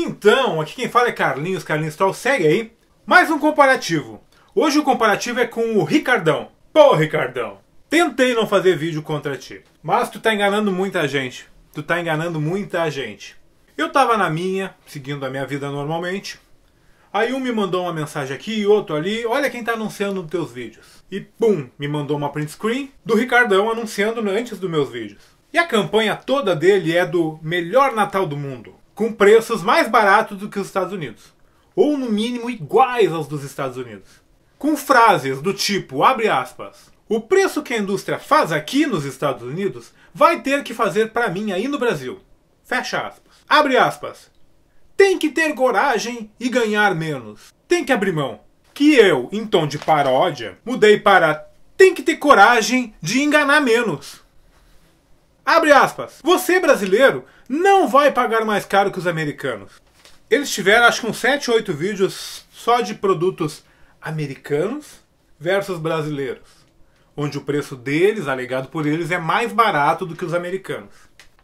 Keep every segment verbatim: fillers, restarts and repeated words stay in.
Então, aqui quem fala é Carlinhos, Carlinhos Troll, segue aí. Mais um comparativo. Hoje o comparativo é com o Ricardão. Pô, Ricardão, tentei não fazer vídeo contra ti, mas tu tá enganando muita gente. Tu tá enganando muita gente. Eu tava na minha, seguindo a minha vida normalmente. Aí um me mandou uma mensagem aqui, outro ali, olha quem tá anunciando nos teus vídeos. E pum, me mandou uma print screen do Ricardão anunciando antes dos meus vídeos. E a campanha toda dele é do Melhor Natal do Mundo, com preços mais baratos do que os Estados Unidos, ou no mínimo iguais aos dos Estados Unidos. Com frases do tipo, abre aspas, o preço que a indústria faz aqui nos Estados Unidos vai ter que fazer pra mim aí no Brasil. Fecha aspas. Abre aspas. Tem que ter coragem e ganhar menos. Tem que abrir mão. Que eu, em tom de paródia, mudei para tem que ter coragem de enganar menos. Abre aspas. Você, brasileiro, não vai pagar mais caro que os americanos. Eles tiveram, acho que uns sete, oito vídeos só de produtos americanos versus brasileiros, onde o preço deles, alegado por eles, é mais barato do que os americanos.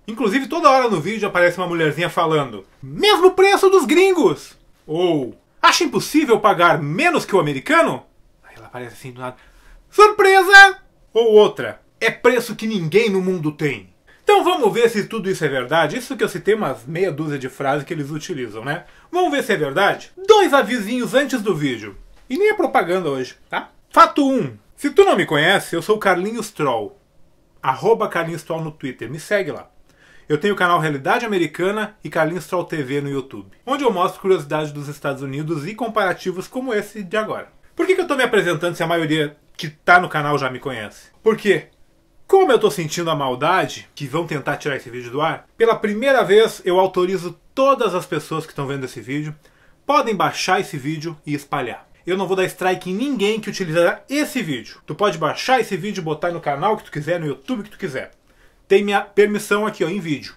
Inclusive, toda hora no vídeo aparece uma mulherzinha falando mesmo preço dos gringos! Ou, acha impossível pagar menos que o americano? Aí ela aparece assim do nada, surpresa! Ou outra, é preço que ninguém no mundo tem. Então vamos ver se tudo isso é verdade. Isso que eu citei umas meia dúzia de frases que eles utilizam, né? Vamos ver se é verdade? Dois avisinhos antes do vídeo. E nem é propaganda hoje, tá? Fato um. Se tu não me conhece, eu sou o Carlinhos Troll. Arroba Carlinhos Troll no Twitter, me segue lá. Eu tenho o canal Realidade Americana e Carlinhos Troll T V no YouTube, onde eu mostro curiosidades dos Estados Unidos e comparativos como esse de agora. Por que que eu tô me apresentando se a maioria que tá no canal já me conhece? Porque, como eu tô sentindo a maldade, que vão tentar tirar esse vídeo do ar, pela primeira vez eu autorizo todas as pessoas que estão vendo esse vídeo, podem baixar esse vídeo e espalhar. Eu não vou dar strike em ninguém que utilizará esse vídeo. Tu pode baixar esse vídeo e botar no canal que tu quiser, no YouTube que tu quiser. Tem minha permissão aqui, ó, em vídeo,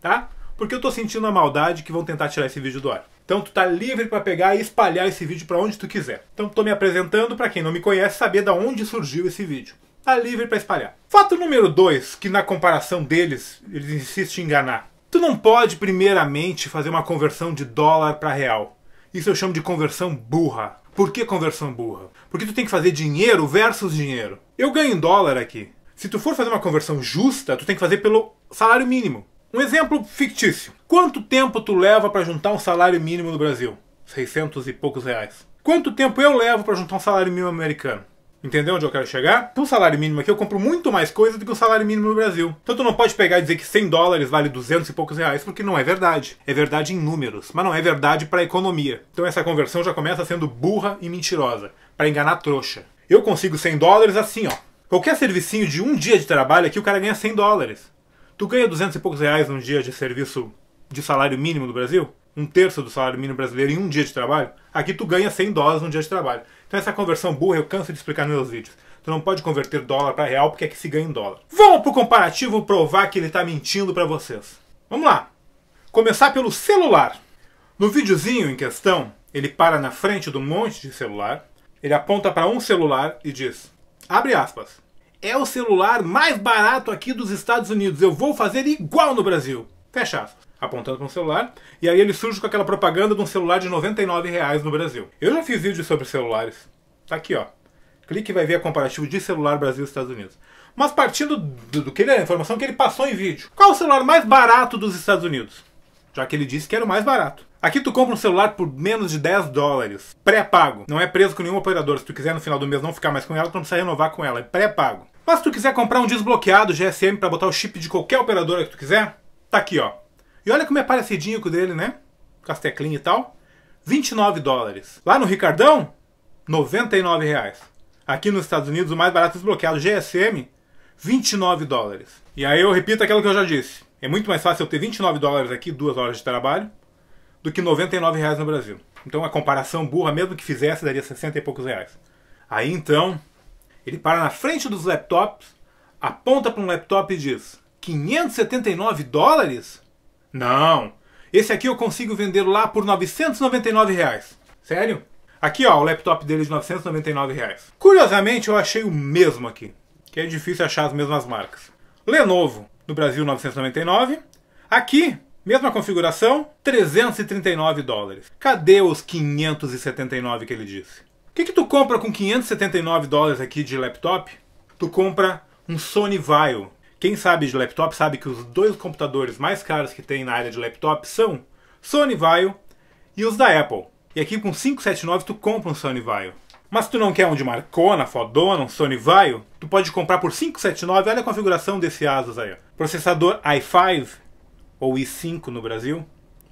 tá? Porque eu tô sentindo a maldade que vão tentar tirar esse vídeo do ar. Então tu tá livre pra pegar e espalhar esse vídeo pra onde tu quiser. Então tô me apresentando pra quem não me conhece saber da onde surgiu esse vídeo. Tá livre pra espalhar. Fato número dois, que na comparação deles, eles insistem em enganar. Tu não pode primeiramente fazer uma conversão de dólar pra real. Isso eu chamo de conversão burra. Por que conversão burra? Porque tu tem que fazer dinheiro versus dinheiro. Eu ganho em dólar aqui. Se tu for fazer uma conversão justa, tu tem que fazer pelo salário mínimo. Um exemplo fictício. Quanto tempo tu leva para juntar um salário mínimo no Brasil? seiscentos e poucos reais. Quanto tempo eu levo para juntar um salário mínimo americano? Entendeu onde eu quero chegar? Um salário mínimo aqui eu compro muito mais coisa do que um salário mínimo no Brasil. Então tu não pode pegar e dizer que cem dólares vale duzentos e poucos reais, porque não é verdade. É verdade em números, mas não é verdade para a economia. Então essa conversão já começa sendo burra e mentirosa, para enganar trouxa. Eu consigo cem dólares assim, ó. Qualquer servicinho de um dia de trabalho aqui, o cara ganha cem dólares. Tu ganha duzentos e poucos reais num dia de serviço de salário mínimo do Brasil? Um terço do salário mínimo brasileiro em um dia de trabalho? Aqui tu ganha cem dólares num dia de trabalho. Então essa conversão burra eu canso de explicar nos meus vídeos. Tu não pode converter dólar para real porque aqui se ganha em dólar. Vamos pro comparativo provar que ele tá mentindo para vocês. Vamos lá. Começar pelo celular. No videozinho em questão, ele para na frente de um monte de celular. Ele aponta para um celular e diz... Abre aspas. É o celular mais barato aqui dos Estados Unidos. Eu vou fazer igual no Brasil. Fecha aspas. Apontando para um celular. E aí ele surge com aquela propaganda de um celular de noventa e nove reais no Brasil. Eu já fiz vídeo sobre celulares. Tá aqui, ó. Clique e vai ver a comparativo de celular Brasil e Estados Unidos. Mas partindo do, do que ele, a informação que ele passou em vídeo. Qual o celular mais barato dos Estados Unidos? Já que ele disse que era o mais barato. Aqui tu compra um celular por menos de dez dólares. Pré-pago. Não é preso com nenhum operador. Se tu quiser no final do mês não ficar mais com ela, tu não precisa renovar com ela. É pré-pago. Mas se tu quiser comprar um desbloqueado G S M pra botar o chip de qualquer operadora que tu quiser, tá aqui, ó. E olha como é parecidinho com o dele, né? Com as teclinhas e tal. vinte e nove dólares. Lá no Ricardão, noventa e nove reais. Aqui nos Estados Unidos, o mais barato desbloqueado G S M, vinte e nove dólares. E aí eu repito aquilo que eu já disse. É muito mais fácil eu ter vinte e nove dólares aqui, duas horas de trabalho, do que noventa e nove reais no Brasil. Então a comparação burra, mesmo que fizesse, daria sessenta e poucos reais. Aí então, ele para na frente dos laptops, aponta para um laptop e diz, quinhentos e setenta e nove dólares? Não, esse aqui eu consigo vender lá por novecentos e noventa e nove reais. Sério? Aqui ó, o laptop dele de novecentos e noventa e nove reais. Curiosamente eu achei o mesmo aqui, que é difícil achar as mesmas marcas. Lenovo. No Brasil, novecentos e noventa e nove. Aqui, Mesma configuração, trezentos e trinta e nove dólares. Cadê os quinhentos e setenta e nove que ele disse? O que que tu compra com quinhentos e setenta e nove dólares aqui de laptop? Tu compra um Sony VAIO. Quem sabe de laptop sabe que os dois computadores mais caros que tem na área de laptop são Sony VAIO e os da Apple. E aqui com quinhentos e setenta e nove tu compra um Sony VAIO. Mas se tu não quer um de marcona, fodona, um Sony VAIO, tu pode comprar por quinhentos e setenta e nove, olha a configuração desse ASUS aí. Ó. Processador i cinco, ou i cinco no Brasil.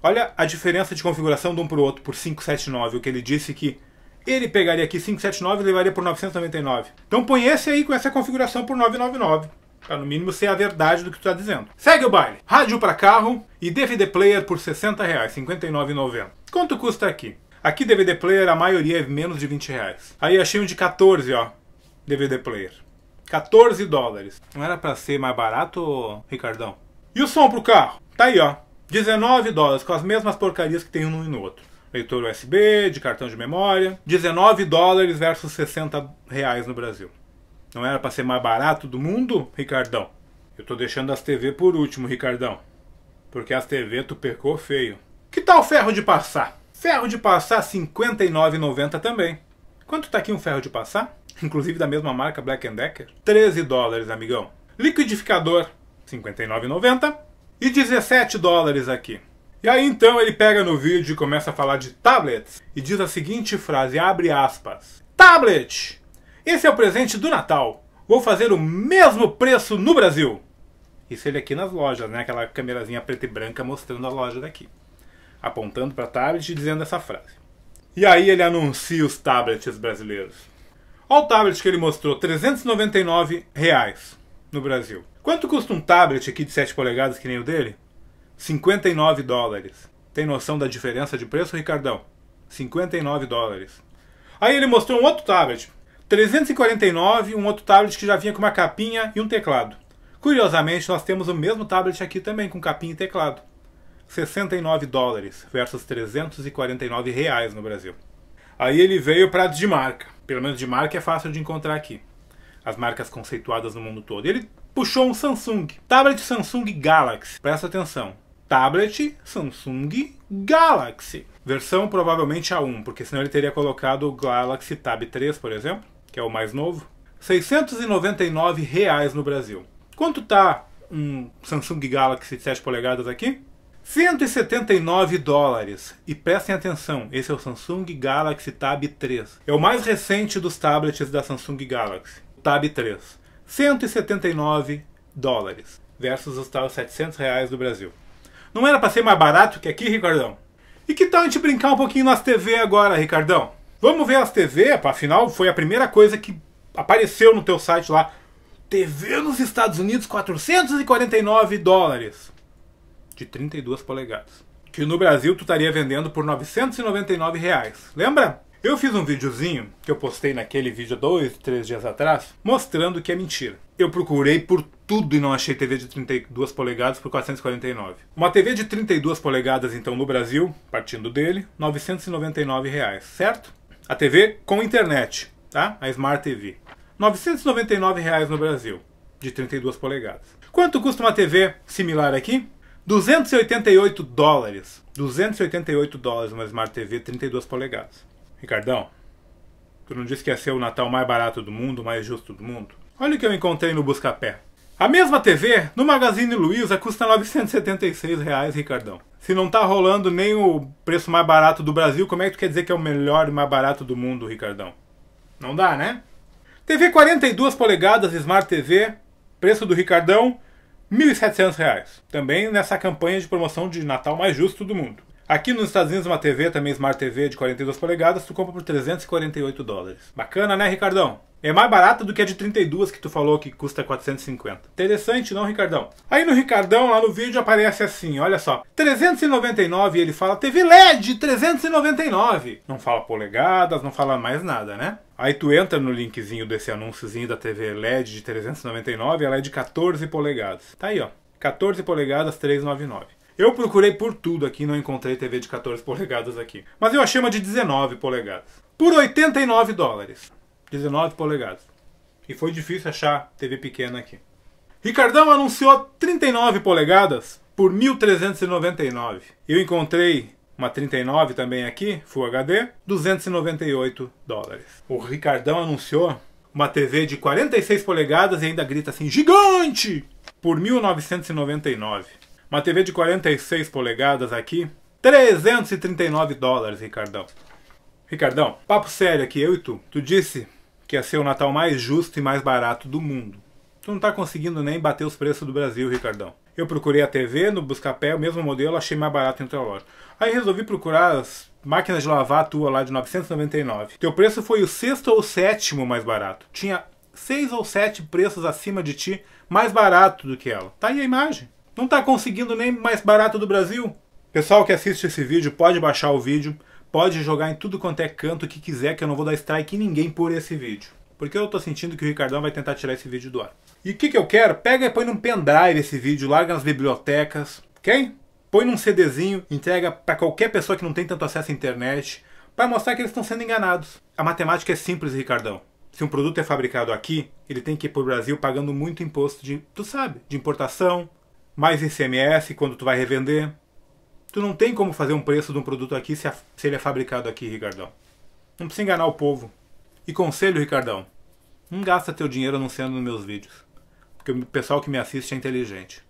Olha a diferença de configuração de um para o outro por quinhentos e setenta e nove, o que ele disse que ele pegaria aqui quinhentos e setenta e nove e levaria por novecentos e noventa e nove. Então põe esse aí com essa configuração por novecentos e noventa e nove, para no mínimo ser a verdade do que tu tá dizendo. Segue o baile! Rádio para carro e D V D player por sessenta reais, cinquenta e nove reais e noventa centavos. Quanto custa aqui? Aqui D V D player a maioria é menos de vinte reais. Aí achei um de quatorze, ó. D V D player. quatorze dólares. Não era pra ser mais barato, Ricardão? E o som pro carro? Tá aí, ó. dezenove dólares, com as mesmas porcarias que tem um e no outro. Leitor U S B, de cartão de memória. dezenove dólares versus sessenta reais no Brasil. Não era pra ser mais barato do mundo, Ricardão? Eu tô deixando as T V por último, Ricardão. Porque as T V tu pecou feio. Que tal ferro de passar? Ferro de passar cinquenta e nove reais e noventa centavos também. Quanto tá aqui um ferro de passar? Inclusive da mesma marca Black and Decker. treze dólares, amigão. Liquidificador, cinquenta e nove reais e noventa centavos. E dezessete dólares aqui. E aí então ele pega no vídeo e começa a falar de tablets. E diz a seguinte frase, abre aspas. Tablet! Esse é o presente do Natal. Vou fazer o mesmo preço no Brasil. Isso ele aqui nas lojas, né? Aquela câmerazinha preta e branca mostrando a loja daqui. Apontando para tablet e dizendo essa frase. E aí ele anuncia os tablets brasileiros. Olha o tablet que ele mostrou, trezentos e noventa e nove reais no Brasil. Quanto custa um tablet aqui de sete polegadas que nem o dele? cinquenta e nove dólares. Tem noção da diferença de preço, Ricardão? cinquenta e nove dólares. Aí ele mostrou um outro tablet, trezentos e quarenta e nove, um outro tablet que já vinha com uma capinha e um teclado. Curiosamente, nós temos o mesmo tablet aqui também, com capinha e teclado. sessenta e nove dólares versus trezentos e quarenta e nove reais no Brasil. Aí ele veio para de marca. Pelo menos de marca é fácil de encontrar aqui. As marcas conceituadas no mundo todo. Ele puxou um Samsung. Tablet Samsung Galaxy. Presta atenção. Tablet Samsung Galaxy. Versão provavelmente A um, porque senão ele teria colocado o Galaxy Tab três, por exemplo, que é o mais novo. seiscentos e noventa e nove reais no Brasil. Quanto tá um Samsung Galaxy de sete polegadas aqui? cento e setenta e nove dólares. E prestem atenção, esse é o Samsung Galaxy Tab três. É o mais recente dos tablets da Samsung Galaxy. Tab três. cento e setenta e nove dólares. Versus os tais setecentos reais do Brasil. Não era para ser mais barato que aqui, Ricardão? E que tal a gente brincar um pouquinho nas T V agora, Ricardão? Vamos ver as T V, afinal foi a primeira coisa que apareceu no teu site lá. T V nos Estados Unidos, quatrocentos e quarenta e nove dólares. De trinta e duas polegadas. Que no Brasil tu estaria vendendo por novecentos e noventa e nove reais. Lembra? Eu fiz um videozinho que eu postei naquele vídeo dois, três dias atrás, mostrando que é mentira. Eu procurei por tudo e não achei T V de trinta e duas polegadas por quatrocentos e quarenta e nove. Uma T V de trinta e duas polegadas então no Brasil, partindo dele, novecentos e noventa e nove reais, certo? A T V com internet, tá? A Smart T V. novecentos e noventa e nove reais no Brasil, de trinta e duas polegadas. Quanto custa uma T V similar aqui? duzentos e oitenta e oito dólares. duzentos e oitenta e oito dólares uma Smart T V trinta e duas polegadas. Ricardão, tu não disse que ia ser o Natal mais barato do mundo, mais justo do mundo? Olha o que eu encontrei no Buscapé. A mesma T V, no Magazine Luiza, custa novecentos e setenta e seis reais, Ricardão. Se não tá rolando nem o preço mais barato do Brasil, como é que tu quer dizer que é o melhor e mais barato do mundo, Ricardão? Não dá, né? T V quarenta e duas polegadas, Smart T V, preço do Ricardão, mil e setecentos reais. Também nessa campanha de promoção de Natal mais justo do mundo. Aqui nos Estados Unidos uma T V, também Smart T V de quarenta e duas polegadas, tu compra por trezentos e quarenta e oito dólares. Bacana, né, Ricardão? É mais barata do que a de trinta e duas que tu falou que custa quatrocentos e cinquenta. Interessante, não, Ricardão? Aí no Ricardão, lá no vídeo, aparece assim, olha só. trezentos e noventa e nove, ele fala T V L E D, trezentos e noventa e nove. Não fala polegadas, não fala mais nada, né? Aí tu entra no linkzinho desse anúnciozinho da T V L E D de trezentos e noventa e nove, ela é de quatorze polegadas. Tá aí, ó. quatorze polegadas, trezentos e noventa e nove. Eu procurei por tudo aqui, não encontrei T V de quatorze polegadas aqui. Mas eu achei uma de dezenove polegadas. Por oitenta e nove dólares. dezenove polegadas. E foi difícil achar T V pequena aqui. Ricardão anunciou trinta e nove polegadas por mil trezentos e noventa e nove reais. Eu encontrei uma trinta e nove também aqui, Full H D, duzentos e noventa e oito dólares. O Ricardão anunciou uma T V de quarenta e seis polegadas e ainda grita assim, gigante, por mil novecentos e noventa e nove. Uma T V de quarenta e seis polegadas aqui, trezentos e trinta e nove dólares, Ricardão. Ricardão, papo sério aqui, eu e tu. Tu disse que ia ser o Natal mais justo e mais barato do mundo. Tu não tá conseguindo nem bater os preços do Brasil, Ricardão. Eu procurei a T V no Buscapé, o mesmo modelo, achei mais barato em tua loja. Aí resolvi procurar as máquinas de lavar tua lá de novecentos e noventa e nove. Teu preço foi o sexto ou sétimo mais barato. Tinha seis ou sete preços acima de ti, mais barato do que ela. Tá aí a imagem. Não tá conseguindo nem mais barato do Brasil. Pessoal que assiste esse vídeo, pode baixar o vídeo, pode jogar em tudo quanto é canto que quiser, que eu não vou dar strike em ninguém por esse vídeo. Porque eu tô sentindo que o Ricardão vai tentar tirar esse vídeo do ar. E o que que eu quero? Pega e põe num pendrive esse vídeo, larga nas bibliotecas, ok? Põe num CDzinho, entrega pra qualquer pessoa que não tem tanto acesso à internet, pra mostrar que eles estão sendo enganados. A matemática é simples, Ricardão. Se um produto é fabricado aqui, ele tem que ir pro Brasil pagando muito imposto de, tu sabe, de importação, mais I C M S quando tu vai revender. Tu não tem como fazer um preço de um produto aqui se, a, se ele é fabricado aqui, Ricardão. Não precisa enganar o povo. E conselho, Ricardão, não gasta teu dinheiro anunciando nos meus vídeos, porque o pessoal que me assiste é inteligente.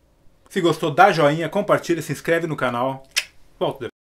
Se gostou, dá joinha, compartilha, se inscreve no canal. Volto depois.